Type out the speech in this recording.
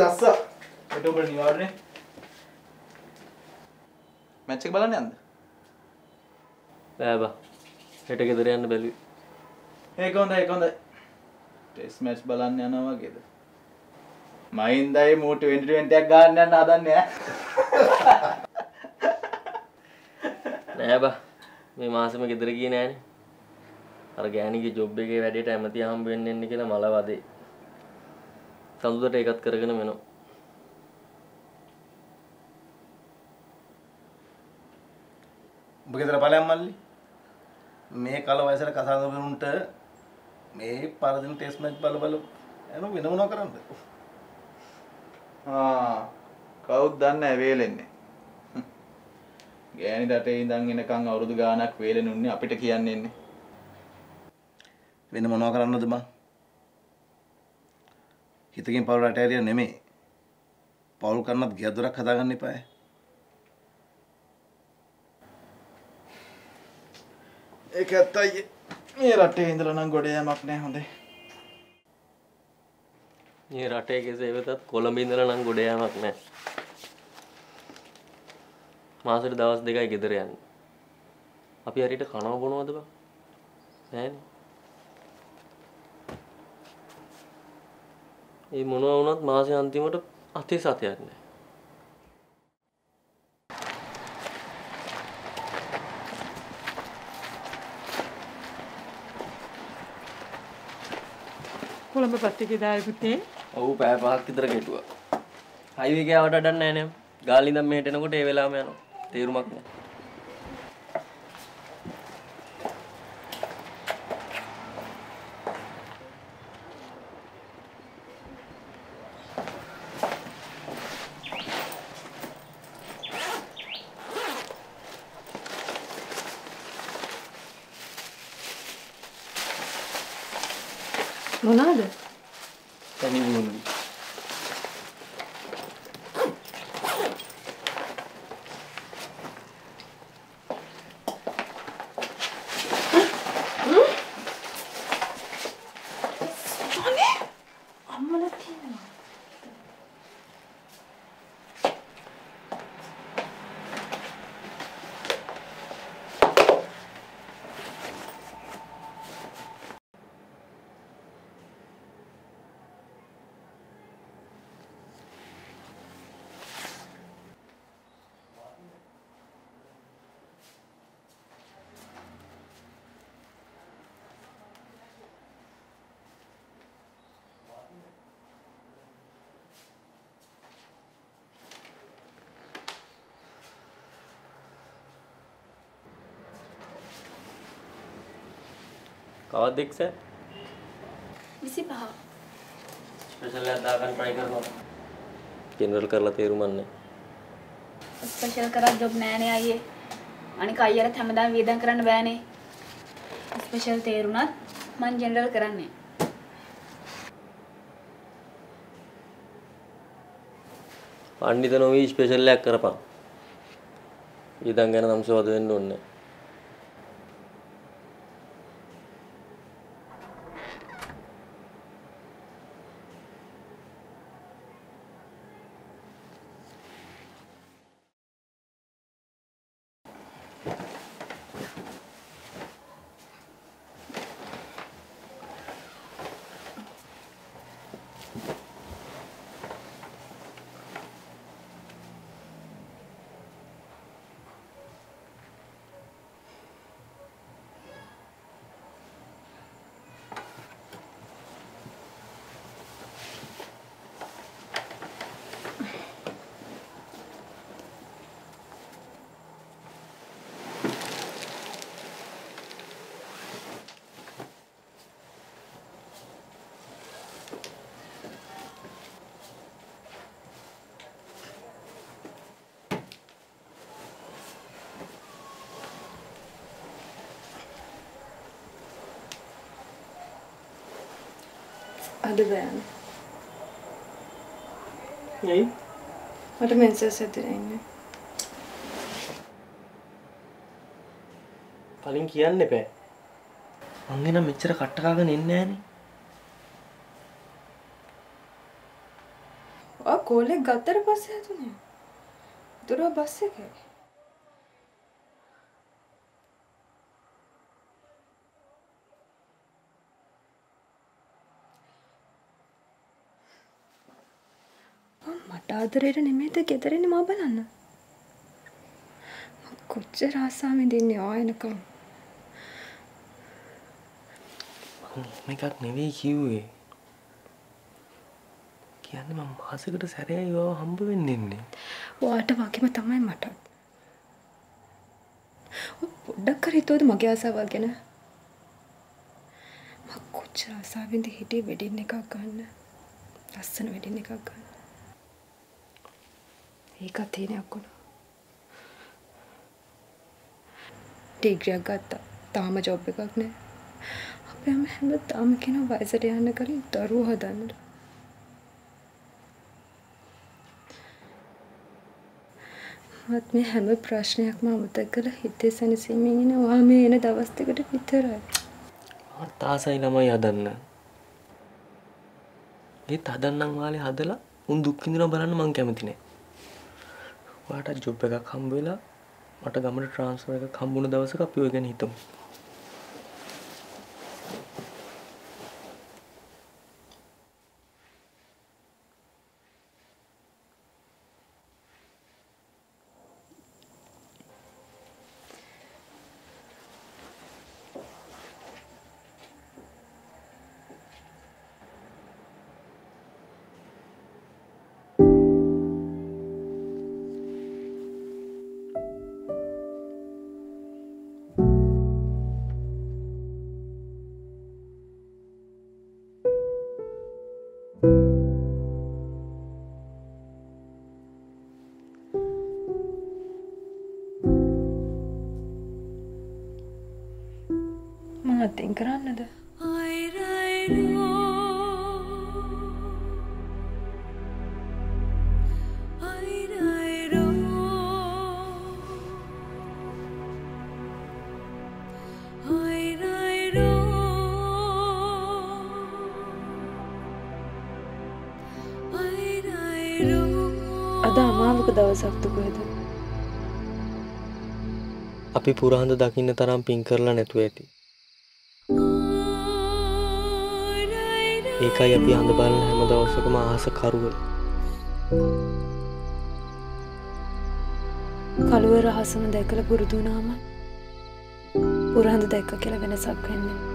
දස්සා ඒක ඔබට නිවාරනේ මැච් එක බලන්න යන්නද බෑ බා හෙට ගෙදර යන්න බැලුවේ ඒක හොඳයි ටෙස්ට් මැච් බලන්න යනවා වගේද මයින්දයි මූ 2020 එකක් ගන්න යන්න හදන්නේ නෑ බා මේ මාසෙම ගෙදර ගියේ නෑනේ අර ගෑණිගේ ජොබ් එකේ වැඩේට ඇමතිය හම්බ වෙන්න එන්නේ කියලා මල වදේ සඳුදට ඒකත් කරගෙන මෙනෝ ඔබ ගෙදර බලයන් මල්ලි මේ කල වයසට කසාද වුණුන්ට මේ පරදින ටෙස්ට් මැච් බල බල එන වෙන මොනවා කරන්නද ආ කවුද දන්නේ වේලෙන්නේ ගෑණි රටේ ඉඳන් එනකන් අවුරුදු ගාණක් වේලෙනුන්නේ අපිට කියන්නේ ඉන්නේ වෙන මොනවා කරන්නද මං හිතකින් පවුල් රට ඇරිය නෙමෙයි පවුල් කරනත් ගිය දොරක් හදාගන්න එපා ඒක ඇත්තයි මේ රටේ ඉඳලා නම් ගොඩ යෑමක් නැහැ හොඳේ මේ රටේ කෙසේ වෙතත් කොළඹ ඉඳලා නම් ගොඩ යෑමක් නැහැ මාසෙට දවස් දෙකයි ගෙදර යන්නේ. අපි හරියට කනව බොනවද බං? නෑනේ. මේ මොනවා වුණත් මාසේ අන්තිමට අතේ සතයක් නෑ. කොළඹ පැත්තේ ගියායි පුතේ. ඔව් පැය පහක් විතර ගෙටුවා. හයිවේ ගියාට අඩන්නේ නෑ නේ. ගාල්ලි ඉඳන් මෙහෙට එනකොට ඒ වෙලාවම යනවා. තේරුමක් නැහැ. මොනවාද? තනි වුණා. कवादिक से? इसी पाव। स्पेशल याद आकर ट्राई कर लो। जनरल कर लेते रुमान ने। स्पेशल करा जॉब नया नया ये, अनेका यार थमदान वेदन करन बहने। स्पेशल तेरुना, मन जनरल करने। पांडितनों भी स्पेशल याद कर पाओ। ये दंगे ना हमसे वादे नोने। අදබෑන. ඇයි? මට මෙන්සස් ඇදිරෙන්නේ. කලින් කියන්න එපා. මං එනම් මෙච්චර කට්ට කාගෙන ඉන්නේ නෑනේ. कोले गतर बस है तूने दुरा बस है क्या आदरेरे निमेते केतरे निमा बनाना कुछ रास्ता में दिन आये न कम मैं क्या निवेश क्यों है क्या न मैं मासे के तो सारे ये वो हम भी निम्ने वो आटा वाकी में तमाय मटा वो डक्करी तो मगे आसा वाके ना मैं कुछ रास्ता में दिन हिटे बेटे ने का करना रास्ता में दिन ने का करना एक आती नहीं आपको ना ठीक जगह ताम जॉब पे करने अपने हमें ताम की ना वाइजर याने करी दारू हदान मत में हमें प्रश्न है कि मामूत अगर हिते सनिसी में ये ना वहाँ में ये ना दावस्ते करे किधर है और तासा इलामा यादन ना ये तादन नंग वाले हादला उन दुख की ना बरान मांग क्या मिलती है वाटा जॉब का काम बोला, वाटा गवर्नमेंट ट्रांसफर का काम बुने दवस का पियोगे नहीं तुम। Think around it. Adam, I'm going to go to the house. අපි පුරාන්දු දකින්න තරම් පින් කරලා නැතුව ඇති. ඒකයි අපි හඳ බලන හැම දවසකම ආස කරුව කලුවේ රහසම දැකලා පුරුදු වුණාම පුරහඳ දැක්ක කියලා වෙනසක් වෙන්නේ